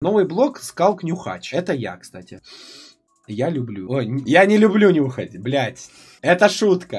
Новый блок Скалк Нюхач. Это я, кстати. Я люблю. Ой, я не люблю нюхать, блядь. Это шутка.